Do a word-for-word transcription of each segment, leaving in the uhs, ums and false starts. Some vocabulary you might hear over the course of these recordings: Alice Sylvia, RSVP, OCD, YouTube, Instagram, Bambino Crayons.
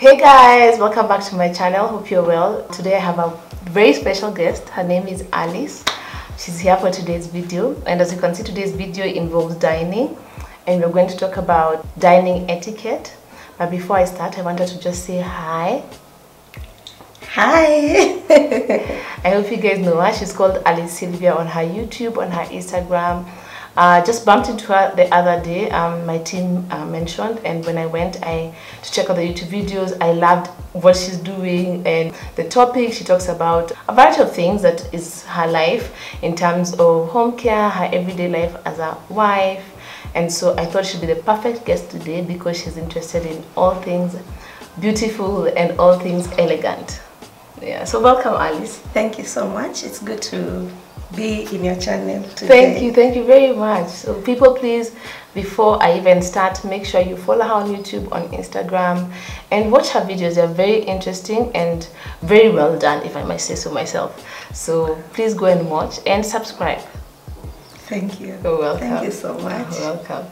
Hey guys, welcome back to my channel. Hope you're well. Today I have a very special guest. Her name is Alice. She's here for today's video, and as you can see, today's video involves dining, and we're going to talk about dining etiquette. But before I start, I wanted to just say hi. Hi. I hope you guys know her. She's called Alice Sylvia on her YouTube, on her Instagram. I uh, just bumped into her the other day, um, my team uh, mentioned, and when I went I to check out the YouTube videos, I loved what she's doing and the topic. She talks about a variety of things that is her life in terms of home care, her everyday life as a wife, and so I thought she'd be the perfect guest today because she's interested in all things beautiful and all things elegant. Yeah, so welcome Alice. Thank you so much. It's good to be in your channel today. Thank you, thank you very much. So people, please, before I even start, make sure you follow her on YouTube, on Instagram, and watch her videos. They're very interesting and very well done, if I might say so myself. So please go and watch and subscribe. Thank you. You're welcome. Thank you so much. You're welcome.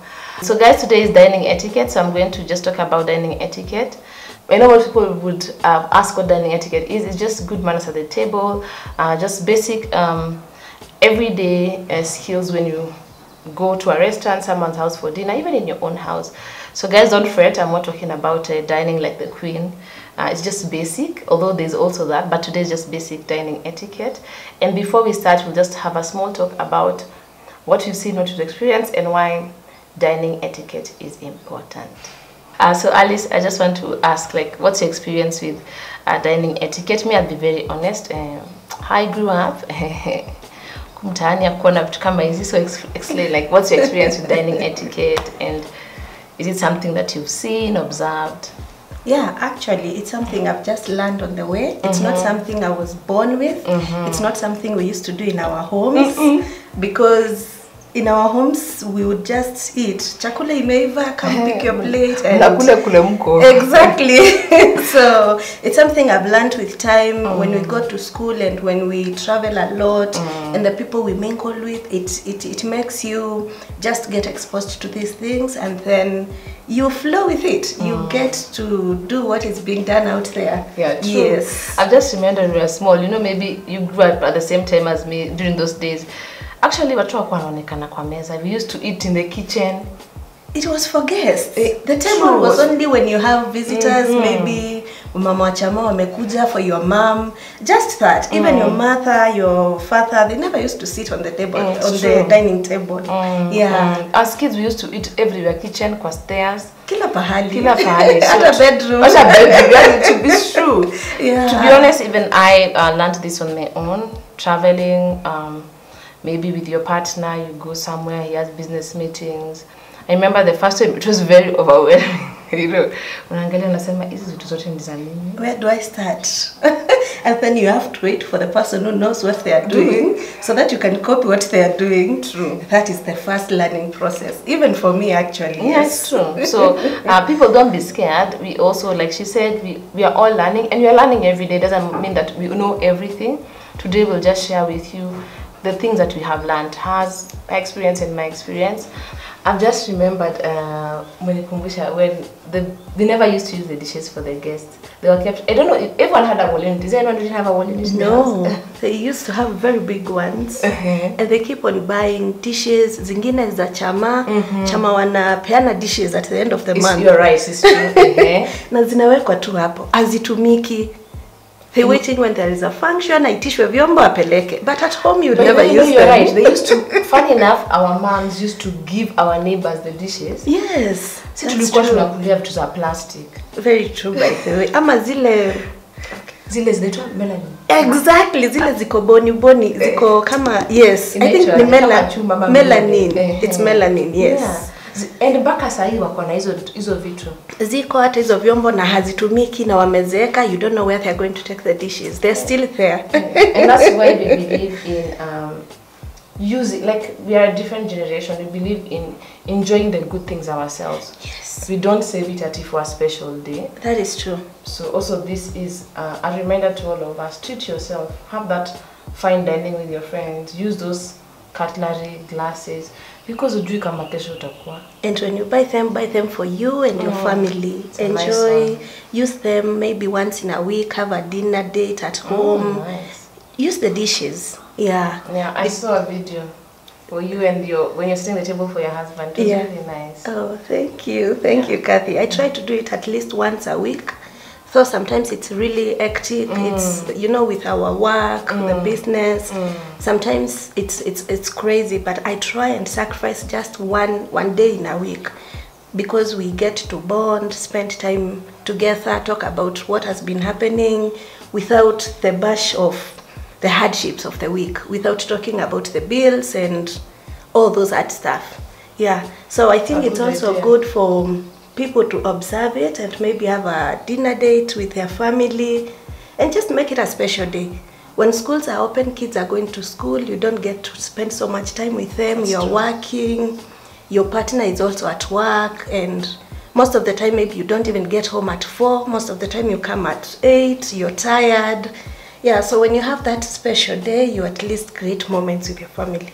So guys, today is dining etiquette, so I'm going to just talk about dining etiquette. I know what people would uh, ask what dining etiquette is. It's just good manners at the table, uh, just basic um, everyday uh, skills when you go to a restaurant, someone's house for dinner, even in your own house. So guys, don't fret, I'm not talking about uh, dining like the queen. Uh, it's just basic, although there's also that, but today's just basic dining etiquette. And before we start, we'll just have a small talk about what you've seen, what you've experienced, and why dining etiquette is important. Uh, so Alice, I just want to ask, like, what's your experience with uh, dining etiquette? Me, I'll be very honest, um, I grew up so explain, like, what's your experience with dining etiquette, and is it something that you've seen, observed? Yeah, actually it's something I've just learned on the way. It's mm-hmm. not something I was born with. Mm-hmm. It's not something we used to do in our homes. Mm-mm. Because in our homes, we would just eat. Chakula imeiva, come pick your plate. And exactly. So it's something I've learned with time. Mm. When we go to school and when we travel a lot, mm. and the people we mingle with, it, it, it makes you just get exposed to these things, and then you flow with it. Mm. You get to do what is being done out there. Yeah, true. Yes. I've just remembered when we were small, you know, maybe you grew up at the same time as me during those days. Actually, we used to eat in the kitchen. It was for guests. The table True. was only when you have visitors, mm-hmm. maybe umama wachama wamekuja for your mom. Just that. Even mm. your mother, your father, they never used to sit on the table, it's on true. the dining table. Mm. Yeah. Mm. As kids, we used to eat everywhere. Kitchen, kwa stairs. Kila pahali. Kila pahali. At a bedroom. At a bedroom. It's true. Yeah. To be honest, even I uh, learned this on my own. Traveling, um... maybe with your partner, you go somewhere, he has business meetings. I remember the first time, it was very overwhelming. You know, where do I start? And then you have to wait for the person who knows what they are doing, mm-hmm. so that you can copy what they are doing. True. That is the first learning process, even for me actually. Yeah, yes, it's true. So uh, people, don't be scared. We also, like she said, we, we are all learning, and we are learning every day. It doesn't mean that we know everything. Today we'll just share with you the things that we have learned, has experience and my experience. I've just remembered uh, when the, they never used to use the dishes for the guests. They were kept, I don't know, if everyone had a bowl in it. Is there anyone who didn't have a bowl in it? No, they used to have very big ones. Uh-huh. And they keep on buying dishes. Zingine za chama, mm-hmm. chama wana peana dishes at the end of the it's month. You're right, it's true. Uh-huh. Na zinawekwa tu hapo, azitumiki. They wait in when there is a function, I teach vyombo apeleke. But at home you never use them. You're right. They used to, funny enough, our moms used to give our neighbors the dishes. Yes. So that's true. To the plastic. Very true, by the way. Ama zile zile zinaitwa melanin. Exactly, zile ziko boni boni, ziko kama, yes. I think ni melanin. Melanin. It's melanin, yes. Yeah. And baka sahi wako na hizo hizo vitu. Ziko hata hizo vyombo na hazitumiki na wamezeeka. You don't know where they're going to take the dishes. They're still there. And that's why we believe in um using, like, we are a different generation. We believe in enjoying the good things ourselves. Yes. We don't save it at if for a special day. That is true. So also this is uh, a reminder to all of us. Treat yourself. Have that fine dining with your friends. Use those cutlery, glasses. Because ujui kama kesho utakuwa. And when you buy them, buy them for you and your mm. family. It's enjoy, nice use them maybe once in a week, have a dinner date at home. Mm, nice. Use the dishes. Yeah. Yeah, I the, saw a video for you and your, when you're sitting at the table for your husband. It was yeah. really nice. Oh, thank you. Thank yeah. you, Kathy. I try to do it at least once a week. So sometimes it's really hectic. Mm. It's, you know, with our work, mm. the business. Mm. Sometimes it's it's it's crazy, but I try and sacrifice just one one day in a week, because we get to bond, spend time together, talk about what has been happening, without the bash of the hardships of the week, without talking about the bills and all those hard stuff. Yeah. So I think it's also good for people to observe it and maybe have a dinner date with their family and just make it a special day. When schools are open, kids are going to school, you don't get to spend so much time with them. That's you're true. Working, your partner is also at work, and most of the time maybe you don't even get home at four, most of the time you come at eight, you're tired. Yeah, so when you have that special day, you at least create moments with your family.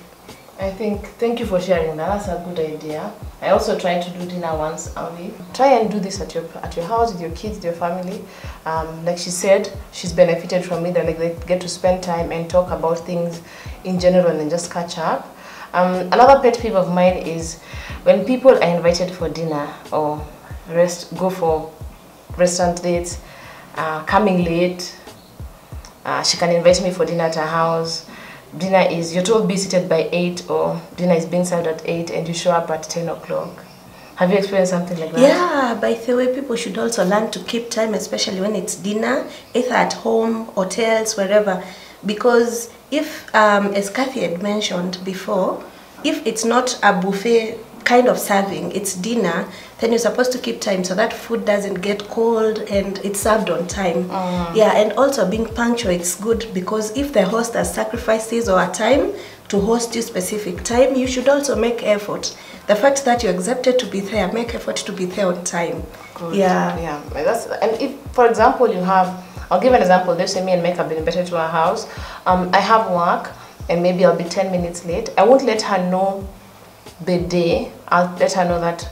I think, thank you for sharing that, that's a good idea. I also try to do dinner once a week. Try and do this at your, at your house, with your kids, with your family. Um, like she said, she's benefited from it, and like they get to spend time and talk about things in general and just catch up. Um, another pet peeve of mine is when people are invited for dinner or rest, go for restaurant dates, uh, coming late, uh, she can invite me for dinner at her house. Dinner is, you're told be seated by eight, or dinner is being served at eight, and you show up at ten o'clock. Have you experienced something like that? Yeah, by the way, people should also learn to keep time, especially when it's dinner, either at home, hotels, wherever. Because if, um, as Kathy had mentioned before, if it's not a buffet kind of serving, it's dinner, then you're supposed to keep time so that food doesn't get cold and it's served on time. Mm. Yeah, and also being punctual, it's good, because if the host has sacrifices or a time to host you specific time, you should also make effort. The fact that you're accepted to be there, make effort to be there on time. Good. Yeah. Yeah. That's, and if, for example, you have, I'll give an example, let's say me and Mike have been invited to our house. Um, I have work and maybe I'll be ten minutes late. I won't let her know the day. I'll let her know that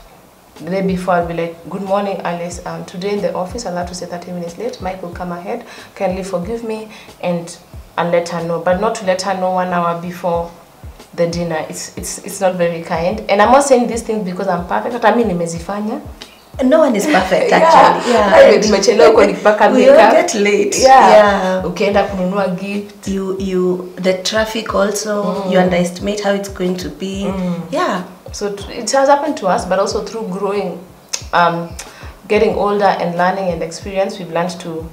the day before. I'll be like, good morning, Alice, um, today in the office I'll have to say thirty minutes late, Mike will come ahead, kindly forgive me, and and let her know, but not to let her know one hour before the dinner. It's it's it's not very kind, and I'm not saying these things because I'm perfect. I mean, nimezifanya. No one is perfect, actually. Yeah. Yeah. Yeah. We all get late. Yeah. Yeah. Okay, kununua gift. You you the traffic also. Mm. You underestimate how it's going to be. Mm. Yeah. So it has happened to us, but also through growing, um, getting older and learning and experience, we've learned to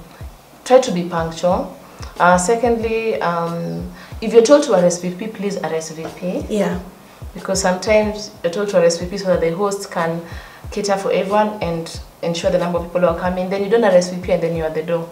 try to be punctual. Uh, secondly, um, if you're told to R S V P, please R S V P. Yeah. Because sometimes you're told to R S V P so that the host can cater for everyone and ensure the number of people who are coming. Then you don't R S V P and then you're at the door.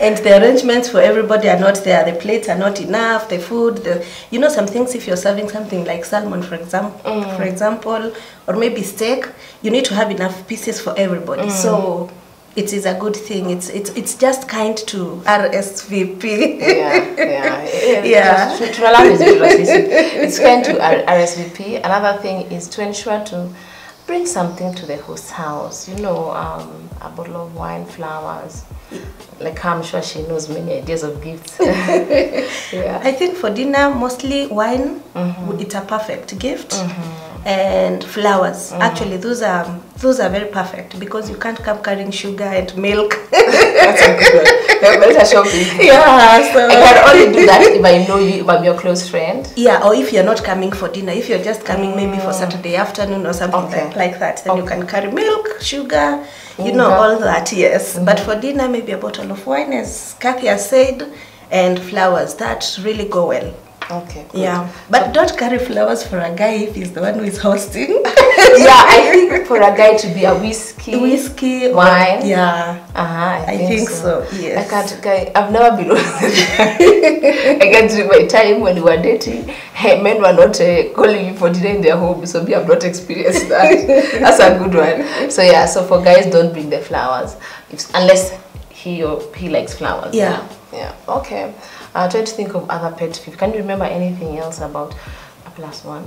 And the arrangements for everybody are not there. The plates are not enough, the food, the, you know, some things, if you're serving something like salmon, for example, mm. for example, or maybe steak, you need to have enough pieces for everybody. Mm. So it is a good thing. It's it's it's just kind to R S V P. Yeah, yeah, yeah. It's kind to R S V P. Another thing is to ensure to bring something to the host's house. You know, um, a bottle of wine, flowers. Like, I'm sure she knows many ideas of gifts. Yeah. I think for dinner, mostly wine. Mm-hmm. It's a perfect gift. Mm-hmm. And flowers. Mm. Actually, those are those are very perfect, because you can't come carrying sugar and milk. That's a good one. They're better shopping. Yeah, so I can only do that if I know you, if I'm your close friend. Yeah, or if you're not coming for dinner, if you're just coming mm. maybe for Saturday afternoon or something okay. like, like that, then okay. you can carry milk, sugar, you mm-hmm. know, all that. Yes, mm-hmm. but for dinner, maybe a bottle of wine, as Kathy has said, and flowers that really go well. Okay. Good. Yeah, but don't carry flowers for a guy if he's the one who is hosting. Yeah, I think for a guy to be a whiskey, whiskey, wine. Yeah. Uh huh. I, I think, think so. so. Yes. I can't. Guy, I've never been. I can't remember a time when we were dating. Hey, men were not uh, calling you for dinner in their home, so we have not experienced that. That's a good one. So yeah. So for guys, don't bring the flowers, if, unless he or he likes flowers. Yeah. Yeah. Yeah. Okay. I uh, try to think of other pet peeves. Can you remember anything else about plus one?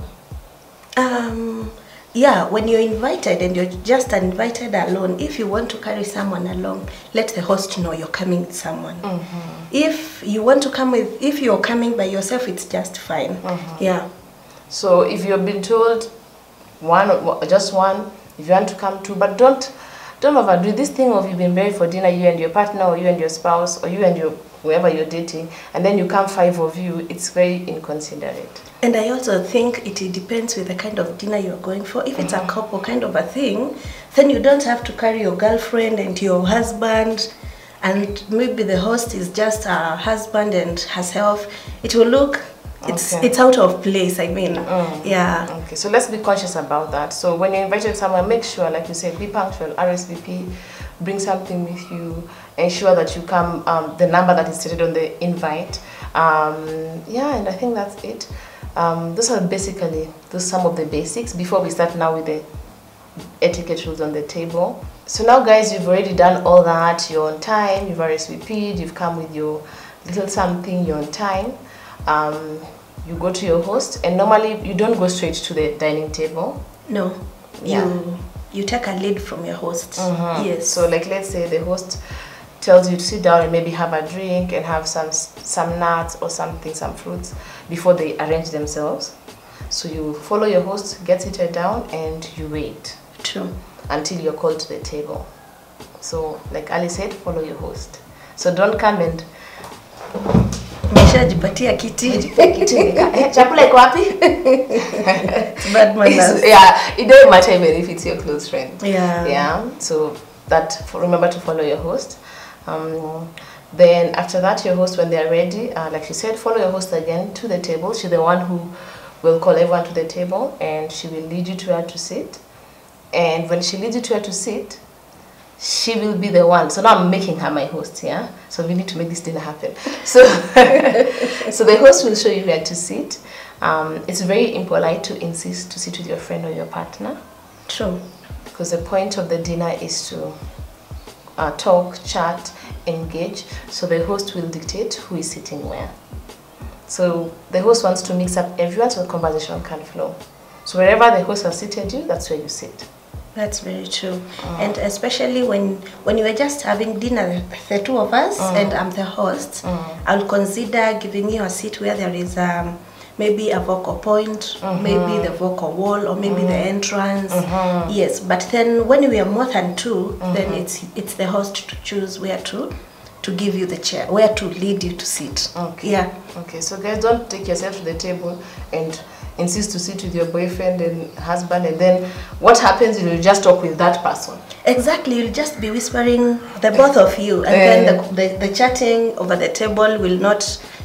Um, yeah, when you're invited and you're just invited alone, if you want to carry someone along, let the host know you're coming with someone. Mm-hmm. If you want to come with, if you're coming by yourself, it's just fine. Mm-hmm. Yeah. So if you've been told one, just one, if you want to come two, but don't, don't overdo this thing of you've been married for dinner, you and your partner, or you and your spouse, or you and your whoever you're dating, and then you come five of you, it's very inconsiderate. And I also think it depends with the kind of dinner you're going for. If it's mm-hmm. a couple kind of a thing, then you don't have to carry your girlfriend and your husband, and maybe the host is just her husband and herself. It will look, it's, okay. it's out of place, I mean, mm-hmm. yeah. Okay, so let's be conscious about that. So when you're invited somewhere, make sure, like you said, be punctual, R S V P, bring something with you, ensure that you come um, the number that is stated on the invite. Um, yeah, and I think that's it. Um, those are basically those some of the basics before we start now with the etiquette rules on the table. So now guys, you've already done all that, you're on time, you've R S V P'd, you've come with your little something, you're on time. Um, you go to your host, and normally you don't go straight to the dining table. No. Yeah. You, you take a lead from your host. Mm-hmm. Yes. So like let's say the host tells you to sit down and maybe have a drink and have some some nuts or something, some fruits before they arrange themselves. So you follow your host, get seated down, and you wait. True. Until you're called to the table. So like Alice said, follow your host. So don't come and Nishajipatia kiti. Chakula iko wapi? Bad manners. Yeah, it doesn't matter even if it's your close friend. Yeah. Yeah. So that remember to follow your host. Um, then after that, your host, when they are ready, uh, like you said, follow your host again to the table. She's the one who will call everyone to the table, and she will lead you to where to sit. And when she leads you to where to sit, she will be the one. So now I'm making her my host, yeah? So we need to make this dinner happen. So, so the host will show you where to sit. Um, it's very impolite to insist to sit with your friend or your partner. True. Because the point of the dinner is to Uh, talk, chat, engage. So the host will dictate who is sitting where. So the host wants to mix up everyone so the conversation can flow. So wherever the host has seated you, that's where you sit. That's very true. Mm. And especially when when you are just having dinner, the two of us, mm. and I'm the host, mm. I'll consider giving you a seat where there is um, maybe a vocal point, mm-hmm. maybe the vocal wall, or maybe mm-hmm. the entrance. Mm-hmm. Yes, but then when we are more than two, mm-hmm. then it's it's the host to choose where to to give you the chair, where to lead you to sit. Okay. Yeah. Okay. So guys, don't take yourself to the table and insist to sit with your boyfriend and husband, and then what happens is you'll just talk with that person. Exactly, you'll just be whispering, the both of you, and um, then the, the, the chatting over the table will not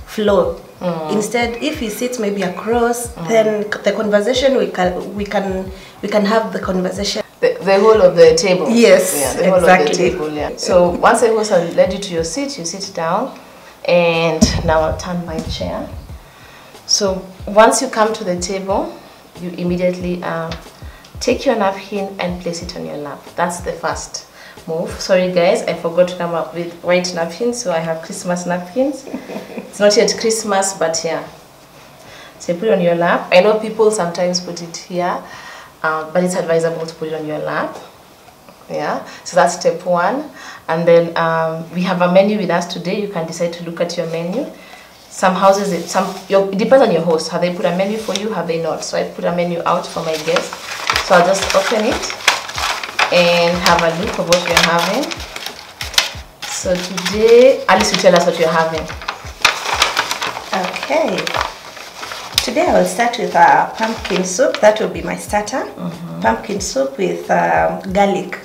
flow. Mm. Instead, if he sits maybe across, mm. then the conversation we can we can we can have the conversation. The, the whole of the table. Yes, yeah, the whole exactly. Of the table, yeah. So once the host has led you to your seat, you sit down, and now I'll turn my chair. So once you come to the table, you immediately uh, take your napkin and place it on your lap. That's the first move. Sorry guys, I forgot to come up with white napkins, so I have Christmas napkins. It's not yet Christmas, but yeah. So you put it on your lap. I know people sometimes put it here, uh, but it's advisable to put it on your lap. Yeah, so that's step one. And then um, we have a menu with us today. You can decide to look at your menu. Some houses, it, some, your, it depends on your host. Have they put a menu for you? Have they not? So I put a menu out for my guests. So I'll just open it and have a look of what we're having. So today, Alice will tell us what you're having. Okay. Today I'll start with a pumpkin soup. That will be my starter. Mm-hmm. Pumpkin soup with um, garlic.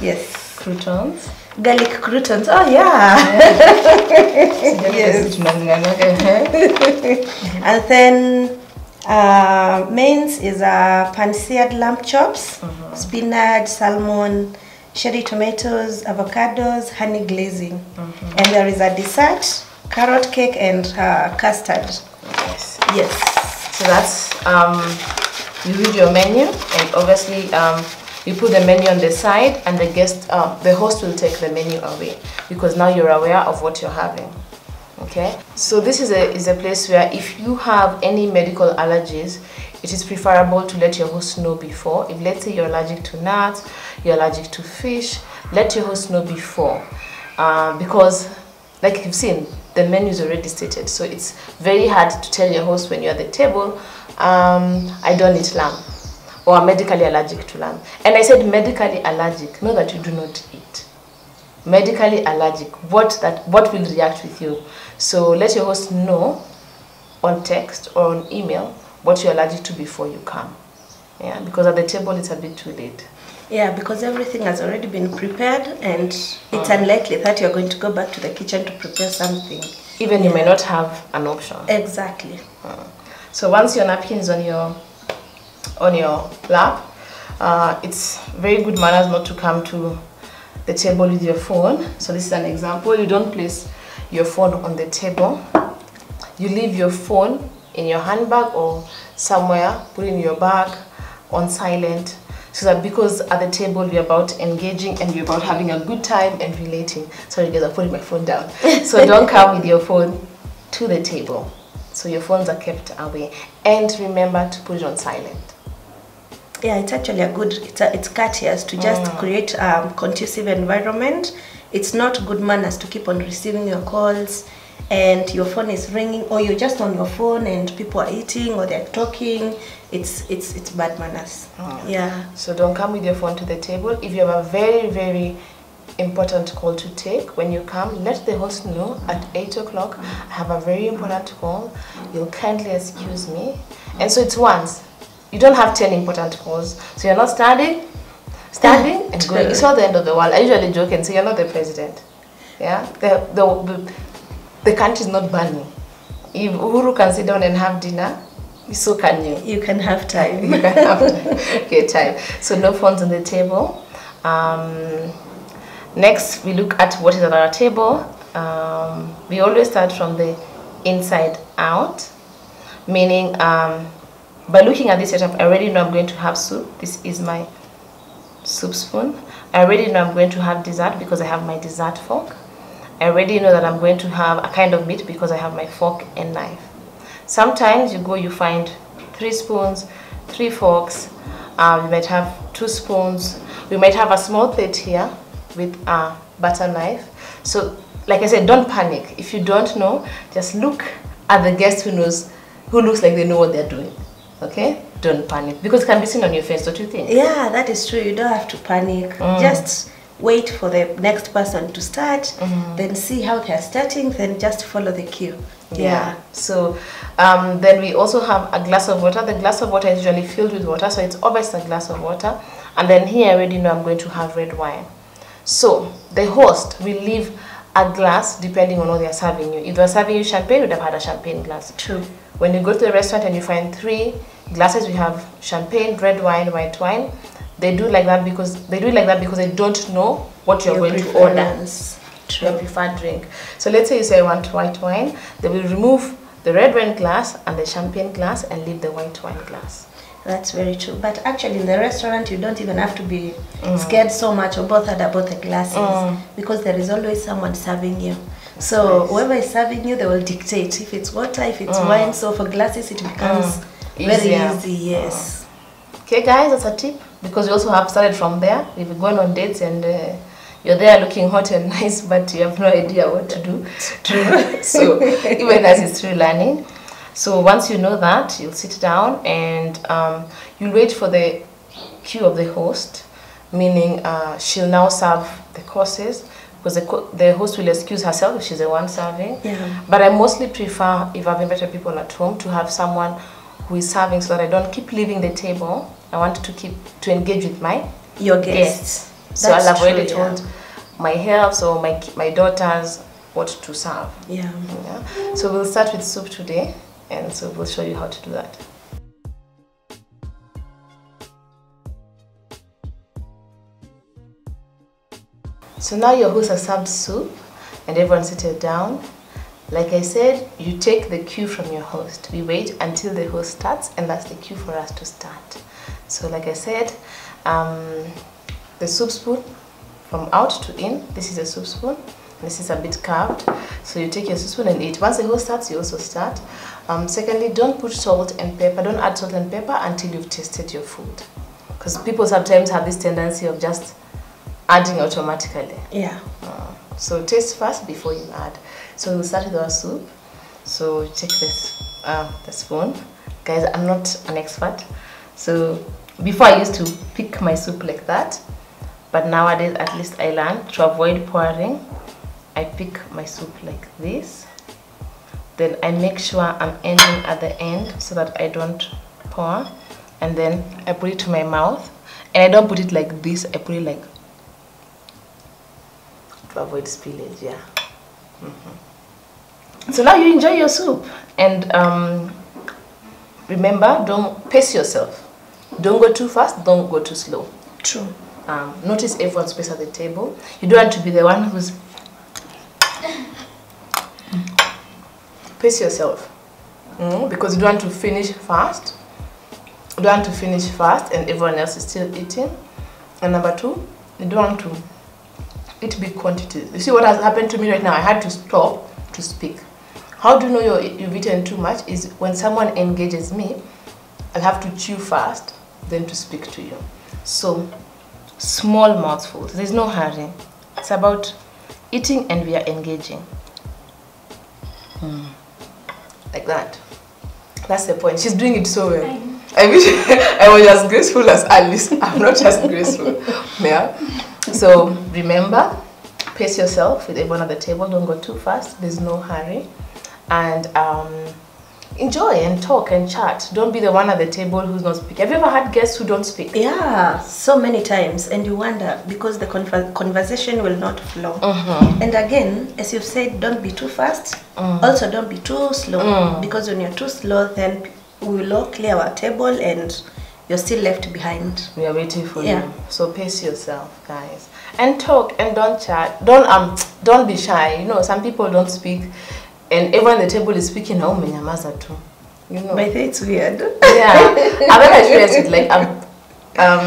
Yes. Croutons. Garlic croutons, oh yeah! Yes. And then uh, mains is uh, pan-seared lamb chops, mm-hmm. spinach, salmon, cherry tomatoes, avocados, honey glazing. Mm-hmm. And there is a dessert, carrot cake and uh, custard. Yes. Yes. So that's, um, you read your menu and obviously um, you put the menu on the side, and the guest, uh, the host will take the menu away because now you're aware of what you're having. Okay, so this is a is a place where if you have any medical allergies, it is preferable to let your host know before. If let's say you're allergic to nuts, you're allergic to fish, let your host know before, uh, because like you've seen, the menu is already stated, so it's very hard to tell your host when you're at the table, um, I don't eat lamb, or I'm medically allergic to lamb. And I said medically allergic, not that you do not eat. Medically allergic, what that what will react with you. So let your host know on text or on email what you're allergic to before you come. Yeah, because at the table it's a bit too late. Yeah, because everything has already been prepared and it's mm. unlikely that you're going to go back to the kitchen to prepare something. Even yeah. you may not have an option. Exactly. Mm. So once your napkin is on your, on your lap, uh, it's very good manners not to come to the table with your phone. So this is an example. You don't place your phone on the table. You leave your phone in your handbag or somewhere, put it in your bag, on silent. So that because at the table we're about engaging and we're about having a good time and relating. Sorry guys, I put my phone down. So don't come with your phone to the table. So your phones are kept away. And remember to put it on silent. Yeah, it's actually a good, it's, a, it's courteous to just mm. create a conducive environment. It's not good manners to keep on receiving your calls and your phone is ringing or you're just on your phone and people are eating or they're talking. It's it's it's bad manners. Mm. Yeah. So don't come with your phone to the table. If you have a very very important call to take when you come, let the host know at eight o'clock. I have a very important call. You'll kindly excuse me. And so it's once. You don't have ten important calls. So you're not standing, standing and going. It's not the end of the world. I usually joke and say you're not the president. Yeah. The the the, the country's not burning. If Uhuru can sit down and have dinner. So can you. You can have time. You can have time. Okay, time. So no phones on the table. Um, next, we look at what is at our table. Um, we always start from the inside out, meaning um, by looking at this setup, I already know I'm going to have soup. This is my soup spoon. I already know I'm going to have dessert because I have my dessert fork. I already know that I'm going to have a kind of meat because I have my fork and knife. Sometimes you go, you find three spoons, three forks, uh, we might have two spoons, we might have a small plate here with a butter knife. So like I said, don't panic. If you don't know, just look at the guest who knows, who looks like they know what they're doing. Okay, don't panic because it can be seen on your face, don't you think? Yeah, that is true. You don't have to panic. Mm. Just wait for the next person to start, mm-hmm. then see how they're starting, then just follow the cue. Yeah. yeah. So um, then we also have a glass of water. The glass of water is usually filled with water, so it's always a glass of water. And then here I already know I'm going to have red wine. So the host will leave a glass depending on what they're serving you. If they're serving you champagne, you'd have had a champagne glass. True. When you go to the restaurant and you find three glasses, we have champagne, red wine, white wine. They do like that because they do it like that because they don't know what you're your going to order. True. Your preferred drink. So let's say you say I want white wine, they will remove the red wine glass and the champagne glass and leave the white wine glass. That's very true. But actually in the restaurant you don't even have to be mm. scared so much or bothered about the glasses mm. because there is always someone serving you. So nice. Whoever is serving you, they will dictate if it's water, if it's mm. wine. So for glasses it becomes mm. very easy, yes. Mm. Okay guys, that's a tip because we also have started from there. We've gone on dates and uh, you're there looking hot and nice but you have no idea what to do. True. So even that is through learning. So once you know that, you'll sit down and um, you'll wait for the cue of the host, meaning uh, she'll now serve the courses because the, co the host will excuse herself if she's the one serving. Yeah. But I mostly prefer, if I've invited people at home, to have someone who is serving so that I don't keep leaving the table. I want to keep to engage with my your guests. guests. So I'll avoid told yeah. my helps or my my daughters what to serve. Yeah. yeah. So we'll start with soup today, and so we'll show you how to do that. So now your hosts have served soup, and everyone's seated down. Like I said, you take the cue from your host. We wait until the host starts, and that's the cue for us to start. So like I said, um, the soup spoon from out to in, this is a soup spoon. This is a bit curved, so you take your teaspoon and eat. Once the hole starts, you also start. Um, secondly, don't put salt and pepper. Don't add salt and pepper until you've tasted your food, because people sometimes have this tendency of just adding automatically. Yeah. Uh, so taste first before you add. So we'll start with our soup. So check this, uh, the spoon, guys. I'm not an expert. So before I used to pick my soup like that, but nowadays at least I learned to avoid pouring. I pick my soup like this, then I make sure I'm ending at the end so that I don't pour, and then I put it to my mouth, and I don't put it like this, I put it like, to avoid spillage, yeah. Mm-hmm. So now you enjoy your soup, and um, remember, don't pace yourself. Don't go too fast, don't go too slow. True. Um, notice everyone's space at the table. You don't want to be the one who's pace yourself, mm, because you don't want to finish fast. You don't want to finish fast and everyone else is still eating. And number two, you don't want to eat big quantities. You see what has happened to me right now? I had to stop to speak. How do you know you're, you've eaten too much is when someone engages me, I'll have to chew fast, then to speak to you. So, small mouthfuls. There's no hurry. It's about eating and we are engaging. Hmm. Like that. That's the point. She's doing it so well. I wish I was as graceful as Alice. I'm not as graceful. Yeah. So remember, pace yourself with everyone at the table. Don't go too fast. There's no hurry. And um, enjoy and talk and chat. Don't be the one at the table who's not speaking. Have you ever had guests who don't speak? Yeah, so many times. And you wonder because the conversation will not flow. Mm-hmm. And again, as you've said, don't be too fast. Mm. Also, don't be too slow. Mm. Because when you're too slow, then we will all clear our table and you're still left behind. We are waiting for yeah. you. So pace yourself, guys. And talk and don't chat. Don't, um, don't be shy. You know, some people don't speak. And everyone at the table is speaking, oh, menyamaza too. You know. But it's weird. Yeah. I've ever experienced it. Like, I've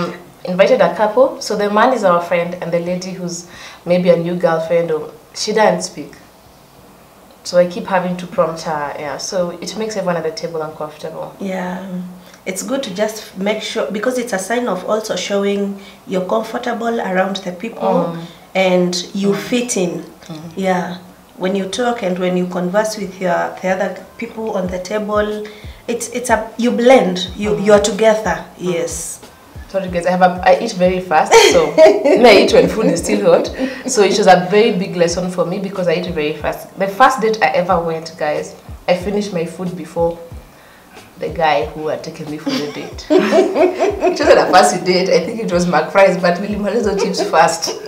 um, invited a couple. So the man is our friend, and the lady who's maybe a new girlfriend, or she doesn't speak. So I keep having to prompt her. Yeah. So it makes everyone at the table uncomfortable. Yeah. It's good to just make sure, because it's a sign of also showing you're comfortable around the people mm. and you mm. fit in. Mm. Yeah. When you talk and when you converse with your the other people on the table, it's it's a you blend. You mm-hmm. you are together. Mm-hmm. Yes. Sorry guys, I have a, I eat very fast, so I eat when food is still hot. So it was a very big lesson for me because I eat very fast. The first date I ever went, guys, I finished my food before the guy who had taken me for the date. It wasn't a fussy date. I think it was McFries, but we also chips fast.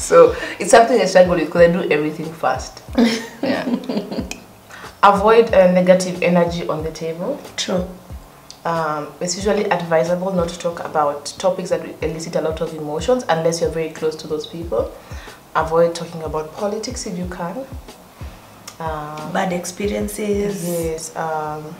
So it's something I struggle with because I do everything fast. Yeah. Avoid uh, negative energy on the table. True. Um, it's usually advisable not to talk about topics that elicit a lot of emotions unless you're very close to those people. Avoid talking about politics if you can. Um, Bad experiences. Yes. Um,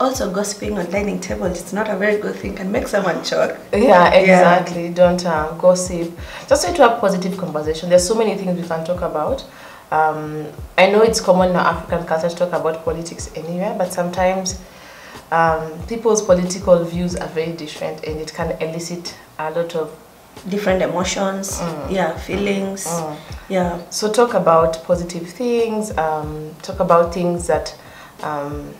also, gossiping on dining tables, it's not a very good thing, can make someone choke. Yeah, exactly. Yeah. Don't um, gossip. Just try to have positive conversation. There's so many things we can talk about. Um, I know it's common in African culture to talk about politics anywhere, but sometimes um, people's political views are very different and it can elicit a lot of different emotions, mm. yeah, feelings, mm. yeah. So talk about positive things, um, talk about things that... Um,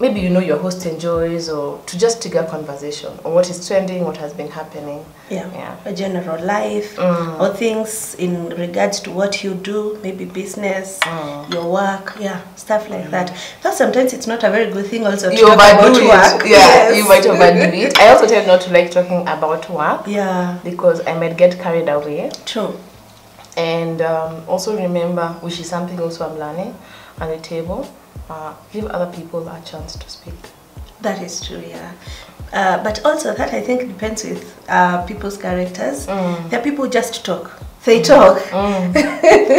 maybe you know your host enjoys, or to just trigger conversation, or what is trending, what has been happening. Yeah, yeah. A general life, mm. or things in regards to what you do, maybe business, mm. your work, yeah, stuff like mm. that. But sometimes it's not a very good thing also to you talk about it. Work. Yeah, yes. You might overdo it. I also tend not to like talking about work. Yeah. Because I might get carried away. True. And um, also remember, which is something also I'm learning on the table, Uh, give other people a chance to speak. That is true, yeah. Uh, but also that I think depends with uh, people's characters. Mm. There are people who just talk. They talk. Mm.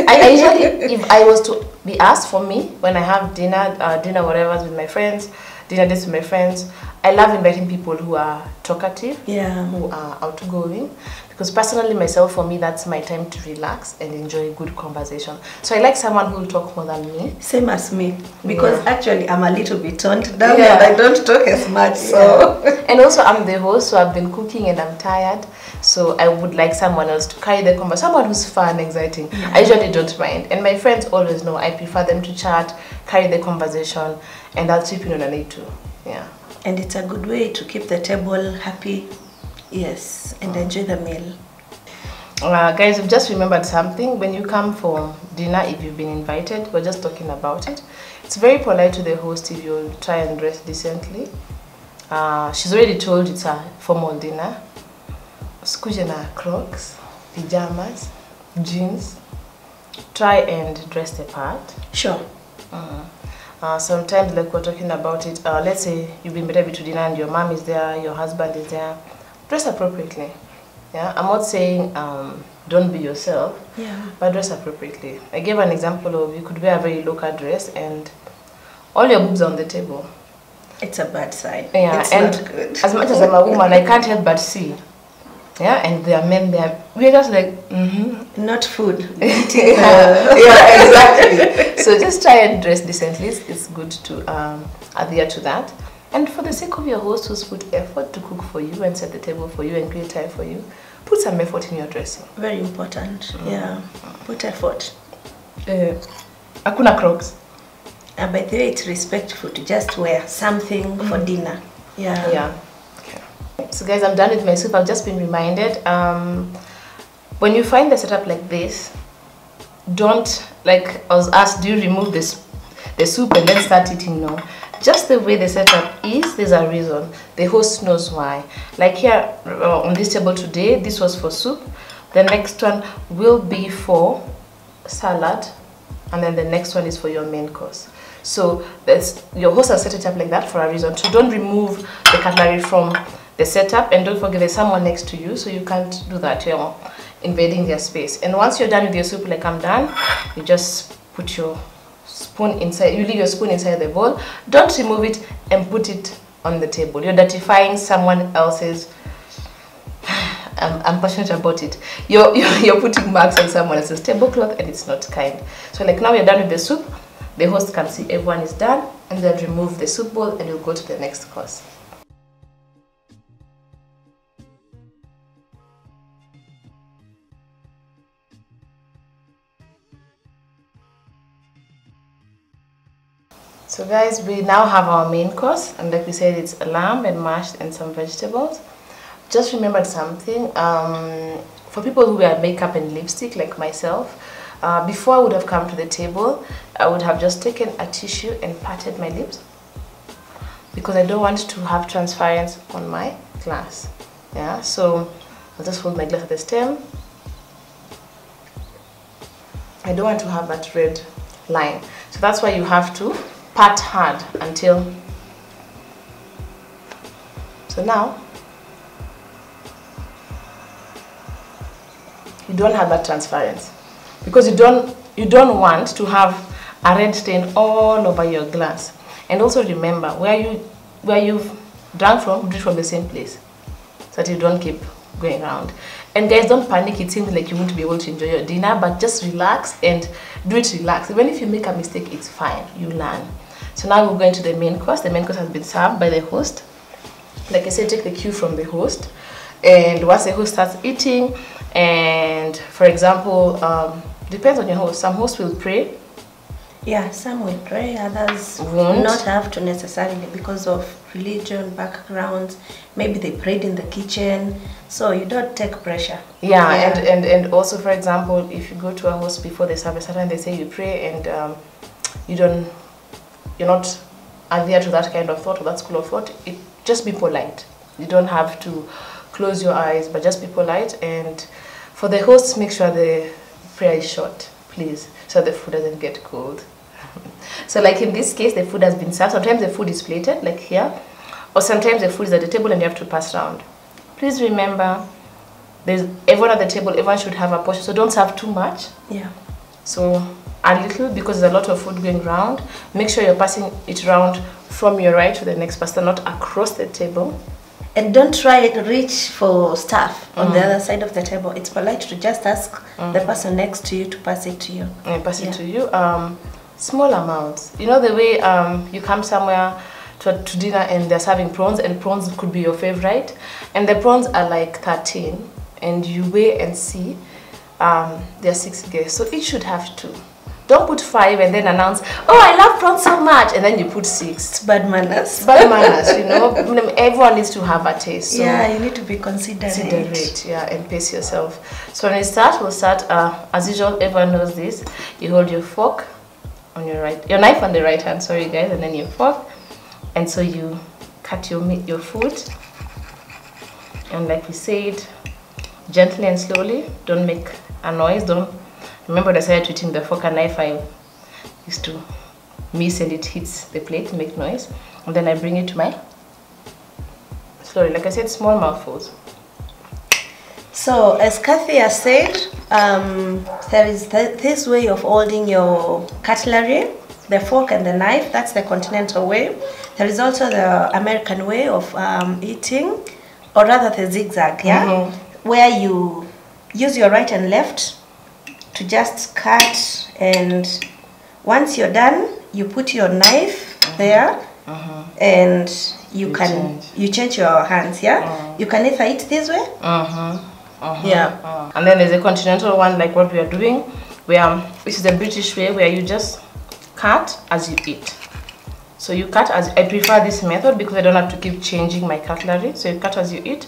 I, I usually, if I was to be asked for me, when I have dinner, uh, dinner whatever with my friends, dinner dates with my friends, I love inviting people who are talkative, yeah. who are outgoing. Because personally, myself, for me, that's my time to relax and enjoy good conversation. So I like someone who will talk more than me. Same as me. Because yeah. actually, I'm a little bit toned down yeah. and I don't talk as much. So yeah. And also, I'm the host, so I've been cooking and I'm tired. So I would like someone else to carry the conversation. Someone who's fun, exciting. Yeah. I usually don't mind. And my friends always know I prefer them to chat, carry the conversation, and I'll chip in when I need to. Yeah. And it's a good way to keep the table happy. Yes, and enjoy the meal. Uh, guys, I've just remembered something. When you come for dinner, if you've been invited, we're just talking about it. It's very polite to the host if you try and dress decently. Uh, she's already told it's a formal dinner. Skujena crocs, pajamas, jeans. Try and dress the part. Sure. Uh, uh, sometimes, like we're talking about it, uh, let's say you've been invited to dinner and your mom is there, your husband is there. Dress appropriately. Yeah, I'm not saying um, don't be yourself, yeah. but dress appropriately. I gave an example of you could wear a very local dress and all your boobs on the table. It's a bad sign. Yeah, it's and not good. As much as I'm a woman, I can't help but see. Yeah, and there are men there. We're just like, mm-hmm. Not food. yeah, yeah, exactly. So just try and dress decently. It's good to um, adhere to that. And for the sake of your host who's put effort to cook for you and set the table for you and create time for you, put some effort in your dressing. Very important, mm. yeah. Put effort. Uh, Akuna Crocs. Uh, by the way, it's respectful to just wear something mm. for dinner. Yeah. Yeah. Okay. So guys, I'm done with my soup. I've just been reminded, um, when you find the setup like this, don't, like I was asked, do you remove this, the soup and then start eating? No. Just the way the setup is, there's a reason. The host knows why. Like here uh, on this table today, this was for soup. The next one will be for salad. And then the next one is for your main course. So that's, your host has set it up like that for a reason. So don't remove the cutlery from the setup. And don't forget there's someone next to you, so you can't do that. You're invading their space. And once you're done with your soup, like I'm done, you just put your spoon inside, you leave your spoon inside the bowl, don't remove it and put it on the table. You're gratifying someone else's, I'm, I'm passionate about it, you're, you're, you're putting marks on someone else's tablecloth and it's not kind. So like now you're done with the soup, the host can see everyone is done and then remove the soup bowl and you'll go to the next course. So guys, we now have our main course, and like we said, it's a lamb and mashed and some vegetables. Just remembered something, um, for people who wear makeup and lipstick like myself, uh, before I would have come to the table, I would have just taken a tissue and patted my lips because I don't want to have transference on my glass. Yeah, so I'll just hold my glass at the stem. I don't want to have that red line, so that's why you have to pat hard until, so now you don't have that transference because you don't you don't want to have a red stain all over your glass. And also remember where you where you've drunk from, drink from the same place so that you don't keep going around. And guys, don't panic. It seems like you won't be able to enjoy your dinner, but just relax and do it relaxed. Even if you make a mistake, it's fine, you learn. So now we're going to the main course. The main course has been served by the host. Like I said, take the cue from the host. And once the host starts eating, and for example, um, depends on your host. Some hosts will pray. Yeah, some will pray, others won't. Not have to necessarily because of religion, backgrounds. Maybe they prayed in the kitchen, so you don't take pressure. Yeah, yeah. And, and, and also, for example, if you go to a host before they serve a certain, they say you pray and um, you don't, you're not adhere to that kind of thought or that school of thought, it, just be polite. You don't have to close your eyes, but just be polite. And for the hosts, make sure the prayer is short, please, so the food doesn't get cold. So like in this case, the food has been served. Sometimes the food is plated, like here, or sometimes the food is at the table and you have to pass around. Please remember, there's everyone at the table, everyone should have a portion, so don't serve too much. Yeah. So a little, because there's a lot of food going around. Make sure you're passing it around from your right to the next person, not across the table. And don't try to reach for stuff on mm. the other side of the table. It's polite to just ask mm. the person next to you to pass it to you. Yeah, pass it yeah. to you. Um, small amounts. You know the way um, you come somewhere to, to dinner and they're serving prawns, and prawns could be your favorite. And the prawns are like thirteen, and you weigh and see um, there are six guests. So it should have two. Don't put five and then announce, oh, I love prawns so much, and then you put six. It's bad manners. Bad manners, you know. Everyone needs to have a taste. So yeah, you need to be considerate. Considerate, yeah, and pace yourself. So when we start, we'll start, uh, as usual, everyone knows this. You hold your fork on your right, your knife on the right hand, sorry guys, and then your fork. And so you cut your meat, your food. And like we said, gently and slowly. Don't make a noise, don't. Remember when I started eating the fork and knife, I used to miss and it hits the plate, make noise. And then I bring it to my, slowly, like I said, small mouthfuls. So, as Kathy has said, um, there is th this way of holding your cutlery, the fork and the knife. That's the continental way. There is also the American way of um, eating, or rather the zigzag, yeah? Mm-hmm. Where you use your right and left to just cut, and once you're done, you put your knife mm-hmm. there mm-hmm. and you, you can change. you change your hands, yeah? Mm-hmm. You can either eat this way. Mm-hmm. Mm-hmm. Yeah. Mm-hmm. And then there's a continental one, like what we are doing, where which is the British way, where you just cut as you eat. So you cut as I prefer this method because I don't have to keep changing my cutlery. So you cut as you eat.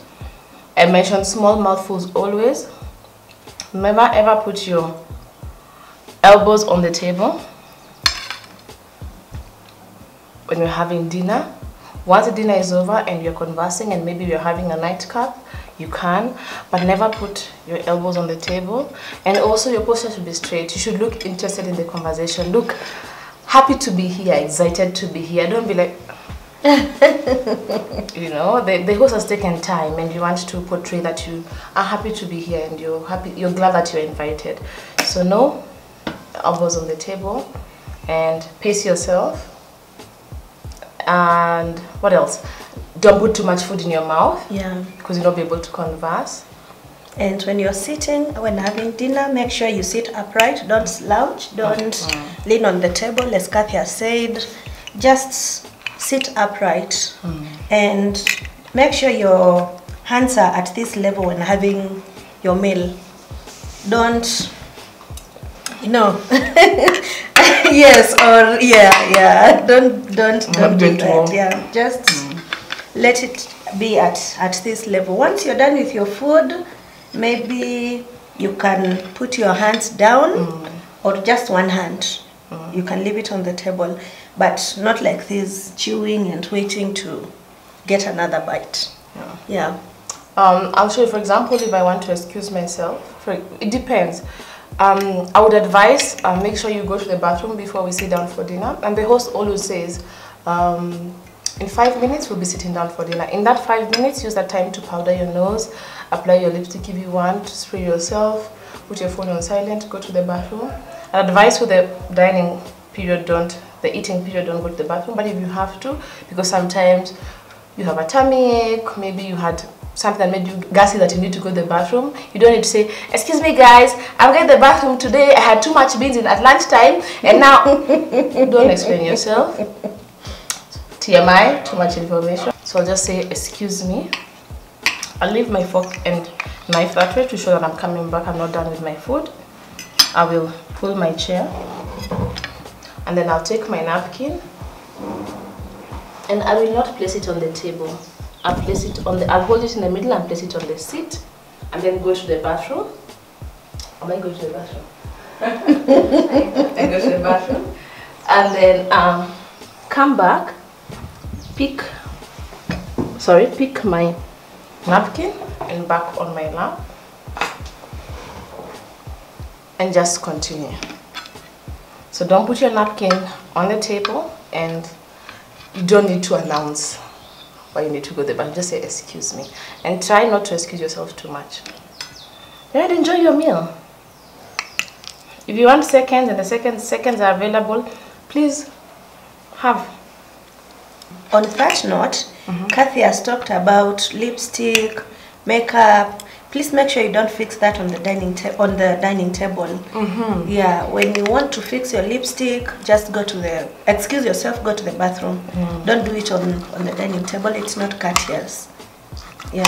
I mentioned small mouthfuls always. Never ever put your elbows on the table when you're having dinner. Once the dinner is over and you're conversing and maybe you're having a nightcap, you can, but never put your elbows on the table. And also your posture should be straight. You should look interested in the conversation. Look happy to be here, excited to be here. Don't be like, you know, the, the host has taken time and you want to portray that you are happy to be here and you're happy, you're glad that you're invited. So no elbows on the table and pace yourself. And what else? Don't put too much food in your mouth. Yeah. Because you'll not be able to converse. And when you're sitting, when having dinner, make sure you sit upright. Don't slouch. Don't mm-hmm. lean on the table. As Kathy has said, just sit upright mm. and make sure your hands are at this level when having your meal. Don't, you know, yes, or yeah, yeah, don't, don't, don't do that. Yeah, just mm. let it be at, at this level. Once you're done with your food, maybe you can put your hands down mm. or just one hand. Mm. You can leave it on the table. But not like this, chewing and waiting to get another bite. Yeah. yeah. Um, I'll show you, for example, if I want to excuse myself, for, it depends. Um, I would advise, uh, make sure you go to the bathroom before we sit down for dinner. And the host always says, um, in five minutes we'll be sitting down for dinner. In that five minutes, use that time to powder your nose, apply your lipstick if you want, spray yourself, put your phone on silent, go to the bathroom. And advice for the dining period, don't the eating period, don't go to the bathroom, but if you have to, because sometimes you have a tummy ache, maybe you had something that made you gassy that you need to go to the bathroom, you don't need to say, excuse me guys, I'm going to the bathroom today, I had too much beans in at lunchtime, and now, don't explain yourself, T M I, too much information. So I'll just say, excuse me, I'll leave my fork and knife that way to show that I'm coming back, I'm not done with my food. I will pull my chair. And then I'll take my napkin and I will not place it on the table. I'll place it on the, I'll hold it in the middle and place it on the seat and then go to the bathroom. I might go to the bathroom. I go to the bathroom. And then um, come back, pick, sorry, pick my napkin and back on my lap and just continue. So don't put your napkin on the table and you don't need to announce why you need to go there, but just say, excuse me. And try not to excuse yourself too much. Right, enjoy your meal. If you want seconds and the second seconds are available, please have. on that note, mm-hmm. Kathy has talked about lipstick, makeup. Please make sure you don't fix that on the dining on the dining table. Mm-hmm. Yeah, when you want to fix your lipstick, just go to the excuse yourself, go to the bathroom. Mm. Don't do it on on the dining table. It's not courteous. Yeah.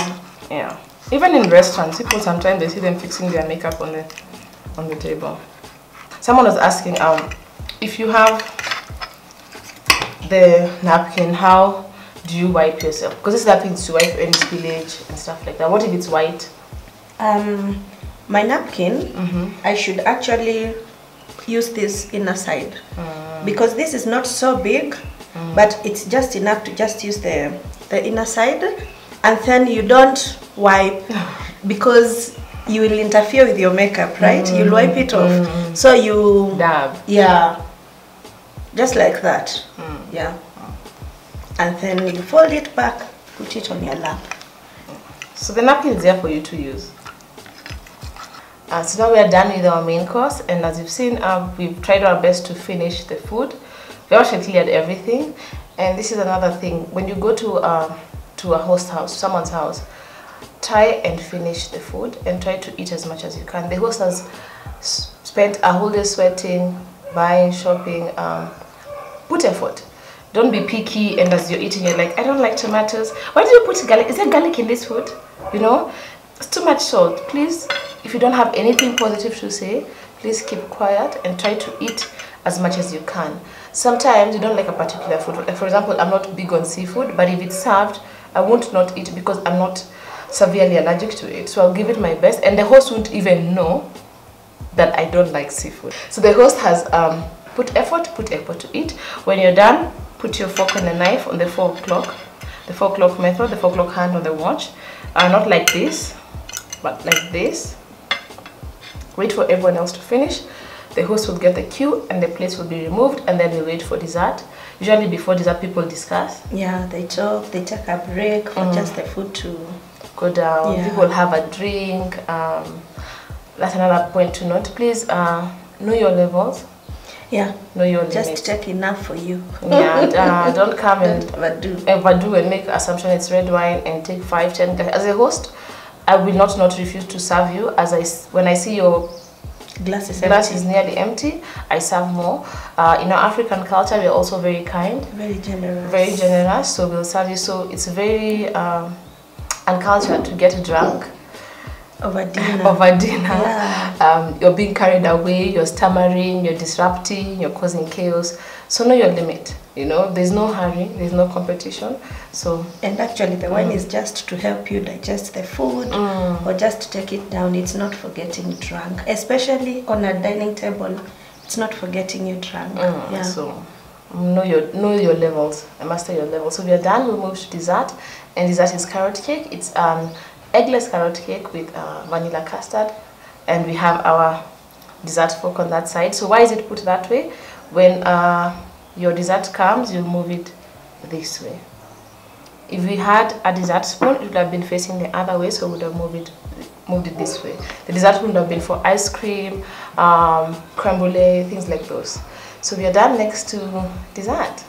Yeah. Even in restaurants, people sometimes they see them fixing their makeup on the on the table. Someone was asking, um, if you have the napkin, how do you wipe yourself? Because this napkin is to wipe any spillage and stuff like that. What if it's white? Um, my napkin, mm-hmm. I should actually use this inner side mm. because this is not so big, mm. but it's just enough to just use the the inner side, and then you don't wipe because you will interfere with your makeup, right? Mm. You'll wipe it off, mm. so you dab, yeah, just like that, mm. yeah, and then you fold it back, put it on your lap. So the napkin is there for you to use. Uh, so now we are done with our main course, and as you've seen, uh, we've tried our best to finish the food. We actually cleared everything, and this is another thing. When you go to uh, to a host house, someone's house, try and finish the food and try to eat as much as you can. The host has spent a whole day sweating, buying, shopping. Um, put effort. Don't be picky, and as you're eating, you're like, I don't like tomatoes. Why did you put garlic? Is there garlic in this food? You know, it's too much salt. Please, if you don't have anything positive to say, please keep quiet and try to eat as much as you can. Sometimes you don't like a particular food. For example, I'm not big on seafood, but if it's served, I won't not eat because I'm not severely allergic to it. So I'll give it my best, and the host won't even know that I don't like seafood. So the host has um, put effort, put effort to eat. When you're done, put your fork and a knife on the four o'clock, the four o'clock method, the four o'clock hand on the watch. Uh, not like this, but like this. Wait for everyone else to finish. The host will get the cue and the plates will be removed, and then we wait for dessert. Usually before dessert, people discuss. Yeah, they talk, they take a break for mm. just the food to go down. Yeah. People have a drink. Um, that's another point to note. Please uh, know your levels. Yeah, no, you just limit. Check enough for you. Yeah, and, uh, don't come and overdo. overdo and make assumption it's red wine and take five, ten. As a host, I will not not refuse to serve you. As I when I see your glass is glass empty. is nearly empty, I serve more. Uh, in our African culture, we are also very kind, very generous, very generous. So we'll serve you. So it's very um, uncultured to get drunk. Over dinner. Over dinner. Yeah. Um, you're being carried away, you're stammering, you're disrupting, you're causing chaos. So know your limit, you know. There's no hurry, there's no competition. So And actually the mm. wine is just to help you digest the food mm. or just to take it down. It's not for getting drunk. Especially on a dining table, it's not for getting you drunk. Mm. Yeah. So know your know your levels and master your levels. So we are done, we'll move to dessert. And dessert is carrot cake. It's um eggless carrot cake with uh, vanilla custard, and we have our dessert fork on that side. So why is it put that way? When uh, your dessert comes, you'll move it this way. If we had a dessert spoon, it would have been facing the other way, so we would have moved it, moved it this way. The dessert would have been for ice cream, um, creme brulee, things like those. So we are done next to dessert.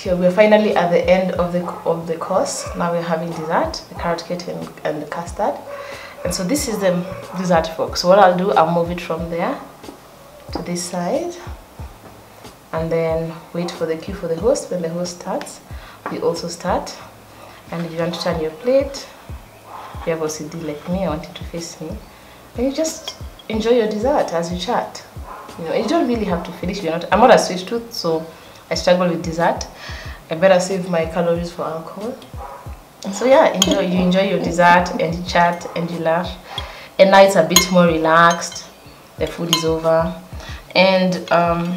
Here we're finally at the end of the of the course. Now we're having dessert, the carrot cake and, and the custard. And so this is the dessert fork. So what I'll do, I'll move it from there to this side, and then wait for the cue for the host. When the host starts, we also start. And if you want to turn your plate, if you have O C D like me, I want it to face me. And you just enjoy your dessert as you chat. You know, you don't really have to finish. You're not. I'm not a sweet tooth, so I struggle with dessert. I better save my calories for alcohol. So yeah, enjoy. You enjoy your dessert and you chat and you laugh. And now it's a bit more relaxed. The food is over, and um,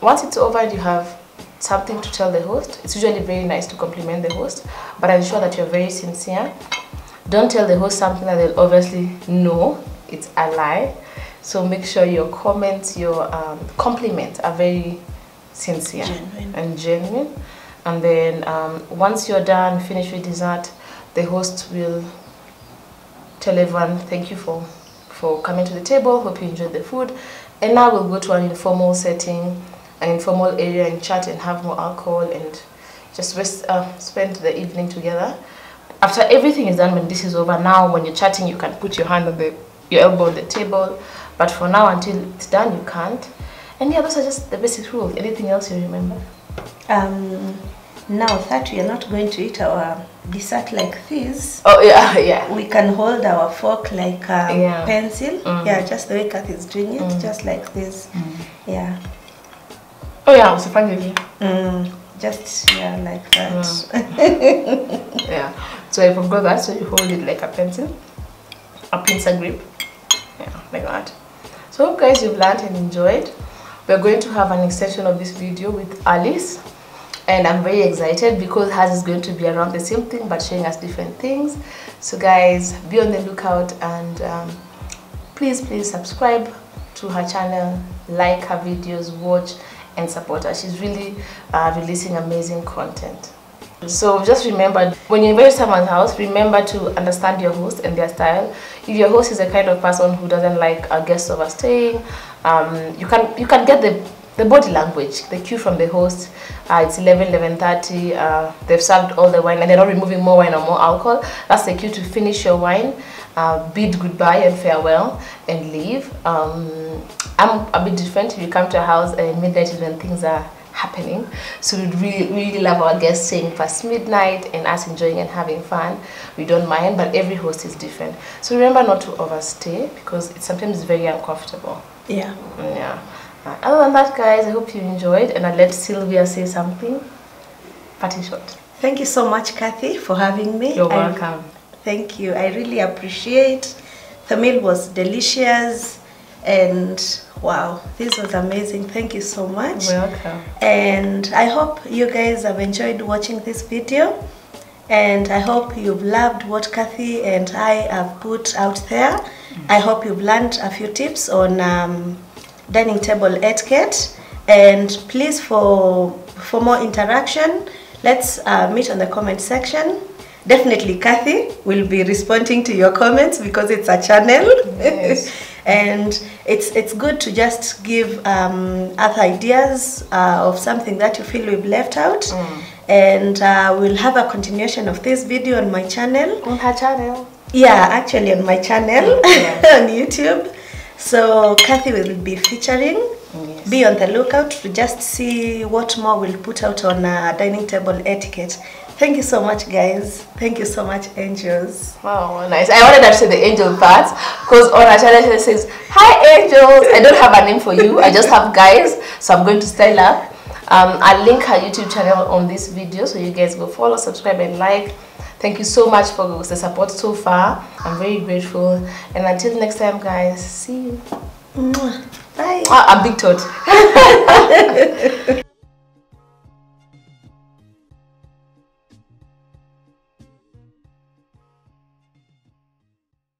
once it's over, you have something to tell the host. It's usually very nice to compliment the host, but ensure that you're very sincere. Don't tell the host something that they'll obviously know it's a lie. So make sure your comments, your um, compliments are very sincere genuine. and genuine. And then um, once you're done, finish with dessert, the host will tell everyone, thank you for for coming to the table. Hope you enjoyed the food. And now we'll go to an informal setting, an informal area, and chat and have more alcohol and just rest, uh, spend the evening together. After everything is done, when this is over, now when you're chatting, you can put your hand on the, your elbow on the table. But for now, until it's done, you can't. And yeah, those are just the basic rules. Anything else you remember? Um, now that we are not going to eat our dessert like this. Oh yeah, yeah. We can hold our fork like a um, yeah. pencil. Mm. Yeah, just the way Kath is doing it, mm. just like this. Mm. Yeah. Oh yeah, so finally. Mm. Just yeah, like that. Mm. Yeah. So I forgot that. So you hold it like a pencil, a pincer grip. Yeah, like that. So hope guys you've learned and enjoyed. We're going to have an extension of this video with Alice, and I'm very excited because hers is going to be around the same thing but showing us different things. So guys, be on the lookout, and um, please please subscribe to her channel, like her videos, watch and support her. She's really uh, releasing amazing content. So just remember, when you invite someone's house, remember to understand your host and their style. If your host is the kind of person who doesn't like a guest overstaying, um, you can you can get the the body language, the cue from the host. Uh, it's eleven, eleven thirty. Uh, they've served all the wine and they're not removing more wine or more alcohol. That's the cue to finish your wine, uh, bid goodbye and farewell, and leave. Um, I'm a bit different. If you come to a house and midnight is when things are happening, so we'd really really love our guests staying past midnight and us enjoying and having fun. We don't mind, but every host is different, so remember not to overstay because it's sometimes very uncomfortable. Yeah, yeah. Uh, other than that guys, I hope you enjoyed, and I'll let Sylvia say something parting shot. Thank you so much Kathy for having me. You're welcome. I, thank you, I really appreciate. The meal was delicious and wow, this was amazing. Thank you so much. Welcome. And I hope you guys have enjoyed watching this video, and I hope you've loved what Kathy and I have put out there. Mm-hmm. I hope you've learned a few tips on um, dining table etiquette, and please for for more interaction, let's uh, meet on the comment section. Definitely Kathy will be responding to your comments because it's a channel. Yes. And it's it's good to just give um, other ideas uh, of something that you feel we've left out. Mm. And uh, we'll have a continuation of this video on my channel. On her channel? Yeah, actually on my channel, yes. On YouTube. So Kathy will be featuring. Yes. Be on the lookout to just see what more we'll put out on uh, dining table etiquette. Thank you so much guys. Thank you so much angels. Wow, nice. I wanted to say the angel part because on our channel she says, hi angels. I don't have a name for you. I just have guys. So I'm going to style up. Um, I'll link her YouTube channel on this video. So you guys go follow, subscribe and like. Thank you so much for the support so far. I'm very grateful. And until next time guys, see you. Bye. Ah, a big tot.